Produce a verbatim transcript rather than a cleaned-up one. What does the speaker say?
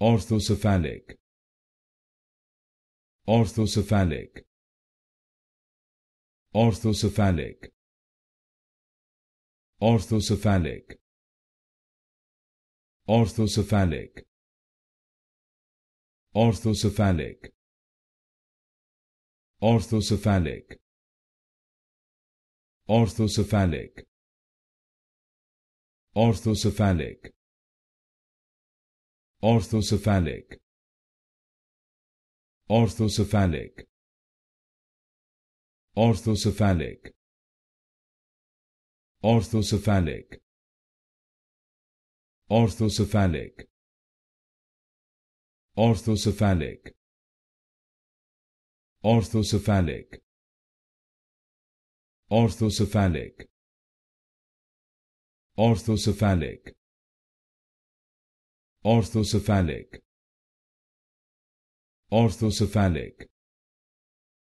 Orthocephalic. Orthocephalic. Orthocephalic. Orthocephalic. Orthocephalic. Orthocephalic. Orthocephalic. Orthocephalic. Orthocephalic. Orthocephalic. Orthocephalic. Orthocephalic. Orthocephalic. Orthocephalic. Orthocephalic. Orthocephalic. Orthocephalic. Orthocephalic. Orthocephalic. Orthocephalic.